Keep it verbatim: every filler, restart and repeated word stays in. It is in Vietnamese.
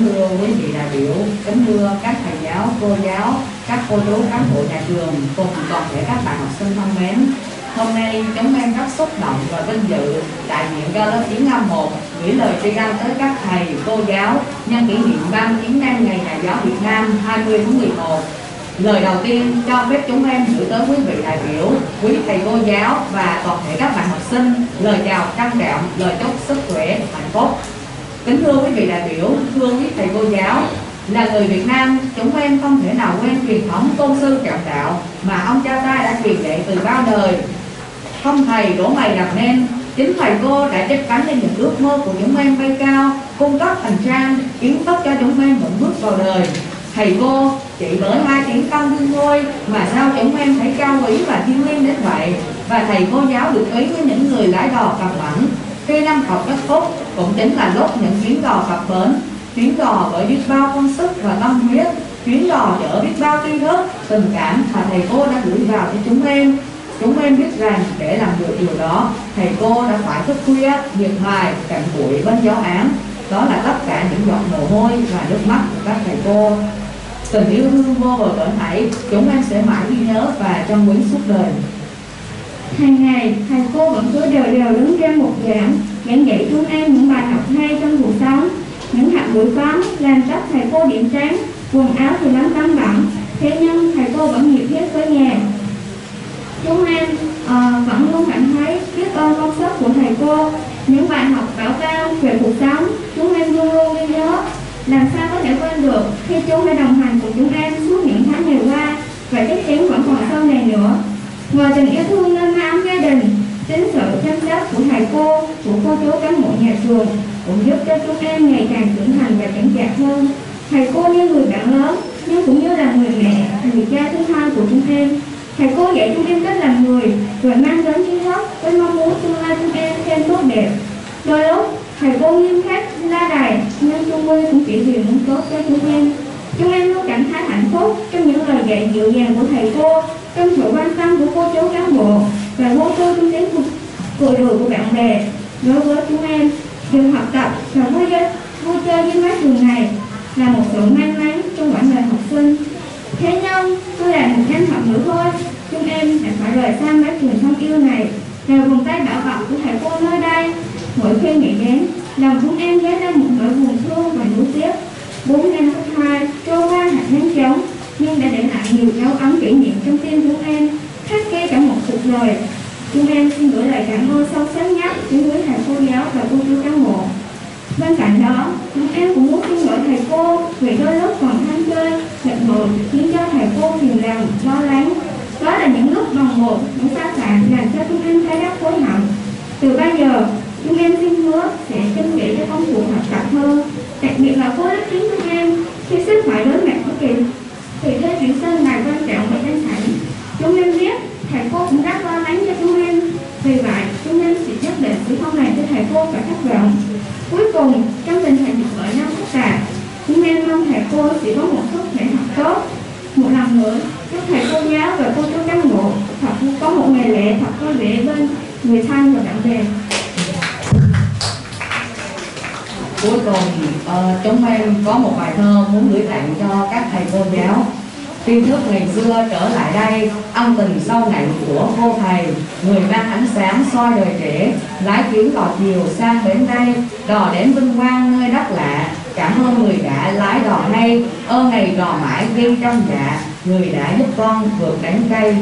kính thưa quý vị đại biểu, kính thưa các thầy giáo, cô giáo, các cô chú cán bộ nhà trường cùng toàn thể các bạn học sinh thân mến. Hôm nay chúng em rất xúc động và vinh dự đại diện cho lớp tiếng Anh một gửi lời tri ân tới các thầy, cô giáo nhân kỷ niệm ba mươi chín năm Ngày Nhà giáo Việt Nam hai mươi tháng mười một. Lời đầu tiên cho phép chúng em gửi tới quý vị đại biểu, quý thầy cô giáo và toàn thể các bạn học sinh lời chào trân trọng, lời chúc sức khỏe, hạnh phúc. Kính thưa quý vị đại biểu, thưa quý thầy cô giáo, là người Việt Nam, chúng em không thể nào quên truyền thống tôn sư trọng đạo mà ông cha ta đã truyền dạy từ bao đời. Không thầy đổ mày làm nên, chính thầy cô đã chấp cánh lên những ước mơ của chúng em bay cao, cung cấp hành trang, kiến thức cho chúng em vững bước vào đời. Thầy cô chỉ bởi hai tiếng công gương thôi mà sao chúng em thấy cao quý và thiêng liêng đến vậy. Và thầy cô giáo được ví với những người lái đò cập bến. Khi năm học kết thúc cũng chính là lúc những chuyến đò cập bến, chuyến đò bởi biết bao công sức và tâm huyết, chuyến đò chở biết bao tri thức, tình cảm mà thầy cô đã gửi vào cho chúng em. Chúng em biết rằng để làm được điều đó, thầy cô đã phải thức khuya, miệt mài, cặm cụi bên giáo án. Đó là tất cả những giọt mồ hôi và nước mắt của các thầy cô. Tình yêu thương vô bờ cõi thảy, chúng em sẽ mãi ghi nhớ và trân quý suốt đời. Hàng ngày, thầy cô vẫn cứ đều đều đứng trên một giảng, giảng dạy chúng em những bài học hay trong cuộc sống. Những hạt bụi phấn làm tóc thầy cô điểm trắng, quần áo thì lắm tấm bẩn. Thế nhưng thầy cô vẫn nhiệt huyết với nghề. Chúng em uh, vẫn luôn cảm thấy biết ơn công sức của thầy cô. Những bài học bảo cao về cuộc sống, chúng em luôn luôn ghi nhớ. Làm sao có thể quên được khi chúng đã đồng hành cùng chúng em suốt những tháng ngày qua, và chắc chắn vẫn còn sau này nữa. Ngoài tình yêu thương nên ma ấm gia đình, chính sự chăm sóc của thầy cô, của cô chú cán bộ nhà trường cũng giúp cho chúng em ngày càng trưởng thành và vững chạc hơn. Thầy cô như người bạn lớn, nhưng cũng như là người mẹ, người cha thứ hai của chúng em. Thầy cô dạy chúng em cách làm người, rồi mang đến kiến thức với mong muốn tương lai chúng em thêm tốt đẹp. Đôi lúc thầy cô nghiêm khắc la đày, nhưng chung quy cũng chỉ điều muốn tốt cho chúng em. Chúng em luôn cảm thấy hạnh phúc trong những lời dạy dịu dàng của thầy cô, trong sự quan tâm của cô chú cán bộ và vô tư trung đến cười đùa của bạn bè. Đối với chúng em, việc học tập và vui chơi với mái trường này là một sự may mắn trong quãng đời học sinh. Thế nhưng, tôi là một em học nữa thôi, chúng em đã phải rời xa mái trường thân yêu này, nhờ vòng tay bảo bọc của thầy cô nơi đây. Mỗi khi nghĩ đến, lòng chúng em dấy lên một nỗi buồn thương và nuối tiếc. Bốn năm cấp hai trôi qua hạt nhanh chóng, nhưng đã để lại nhiều dấu ấn kỷ niệm trong tim chúng em, khắc ghi cả một cuộc đời. Chúng em xin gửi lời cảm ơn sâu sắc nhất đến quý thầy cô giáo và cô chú cán bộ. Bên cạnh đó, chúng em cũng muốn xin lỗi thầy cô vì đôi lúc còn tham chơi, lệch bồn khiến cho thầy cô phiền lòng, lo lắng. Đó là những lúc đồng một, những sai phạm làm cho chúng em thấy rất hối hận. Từ bây giờ, chúng em xin hứa sẽ chăm chỉ cho công cuộc học tập hơn, đặc biệt là khối lớp chín chúng em khi xếp phải đối mặt của kỳ thì thế chuyển sinh là quan trọng và tranh sẵn. Chúng em biết thầy cô cũng rất lo lắng cho chúng em, vì vậy chúng em sẽ nhất định sự không này cho thầy cô phải thất vọng. Cuối cùng, trong tình hình dịch bệnh đang phức tạp, chúng em mong thầy cô sẽ có một sức khỏe học tốt. Một lần nữa, các thầy cô giáo và cô chú cán bộ thật có một ngày lễ thật có vẻ bên người thân và bạn bè. Cuối cùng, uh, chúng em có một bài thơ muốn gửi tặng cho các thầy cô giáo. Tin thức ngày xưa trở lại đây, ân tình sâu nặng của cô thầy, người mang ánh sáng soi đời trẻ, lái chuyến đò chiều sang đến đây, đò đến vinh quang nơi đất lạ. Cảm ơn người đã lái đò hay, ơn này đò mãi ghi trong dạ, người đã giúp con vượt đắng cay.